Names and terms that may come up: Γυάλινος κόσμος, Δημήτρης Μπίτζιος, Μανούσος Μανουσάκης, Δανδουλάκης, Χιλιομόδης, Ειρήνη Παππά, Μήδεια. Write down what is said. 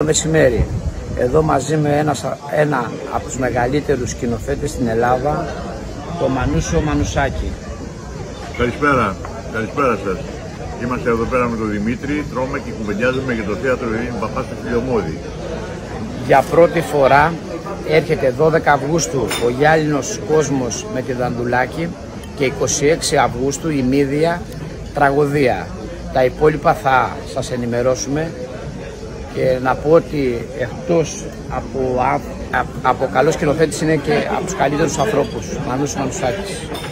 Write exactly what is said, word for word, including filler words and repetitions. Το μεσημέρι, εδώ μαζί με ένας, ένα από τους μεγαλύτερους σκηνοθέτες στην Ελλάδα, το Μανούσο Μανουσάκη. Καλησπέρα, καλησπέρα σας. Είμαστε εδώ πέρα με τον Δημήτρη, τρώμε και κουβεντιάζουμε για το θέατρο Ειρήνη Παππά στο Χιλιομόδη. Για πρώτη φορά έρχεται δώδεκα Αυγούστου ο Γυάλινος κόσμος με τη Δανδουλάκη και είκοσι έξι Αυγούστου η Μήδεια τραγωδία. Τα υπόλοιπα θα σας ενημερώσουμε. Και να πω ότι εκτός από, από, από καλό σκηνοθέτη είναι και από τους καλύτερους ανθρώπους, Μανούσος Μανουσάκης.